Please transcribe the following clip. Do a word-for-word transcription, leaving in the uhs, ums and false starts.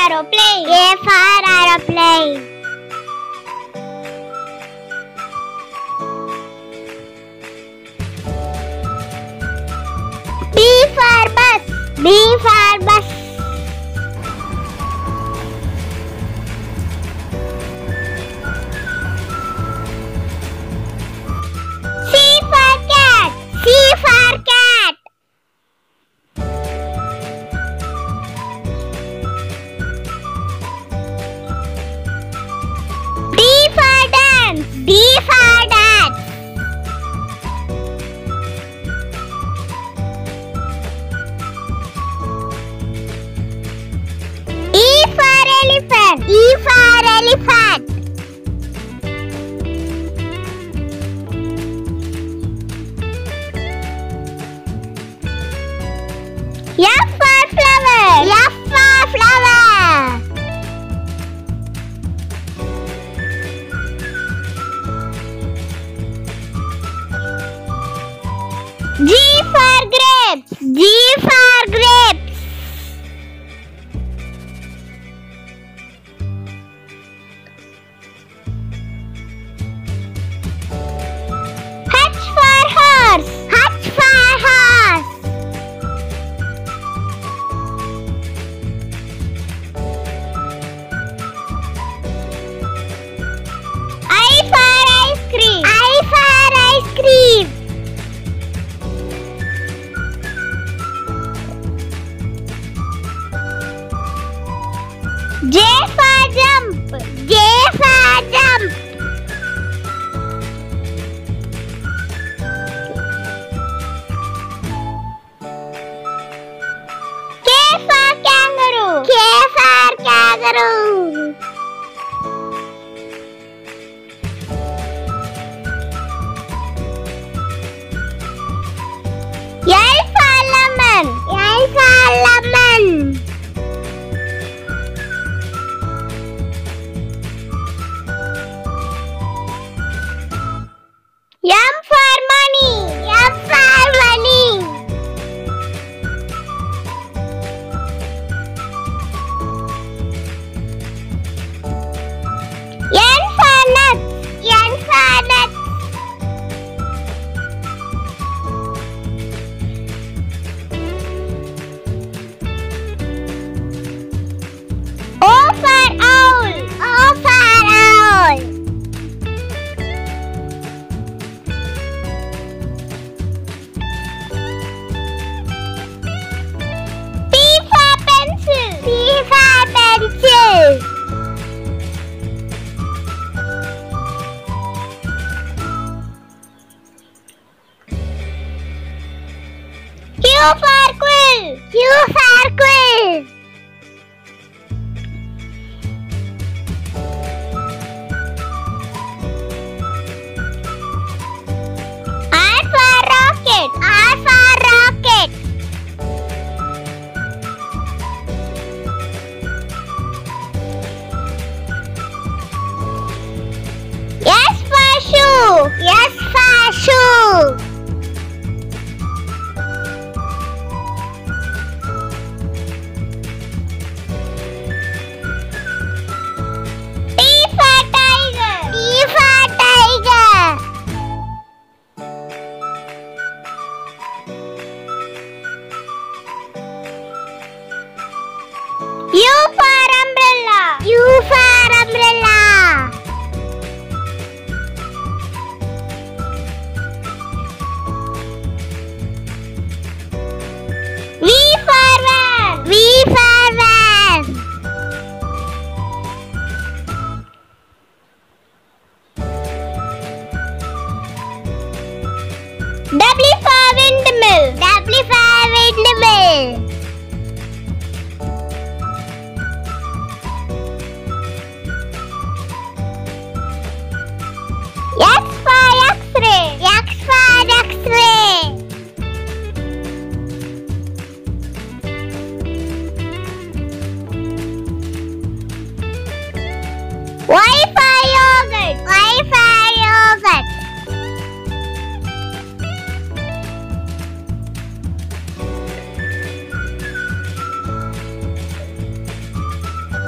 aeroplane. A for aeroplane. B for bus. B for bus. D for dad. E for elephant. E for elephant. F for flower. F for flower. G for grapes. G for grapes. H for horse. H for horse. I for ice cream. I for ice cream. J for jump. J for jump. K for kangaroo. K for kangaroo. L for lemon. L for lemon. M for money. M for money. N for nuts. N for nuts. O for owl. O for owl. Q for quill. Q for quill. R for rocket. R for rocket. S for shoe. S for shoe. U for umbrella. U for umbrella. V for van. V for van. W for windmill. W for windmill. Wi-Fi yogurt. Wi-Fi yogurt.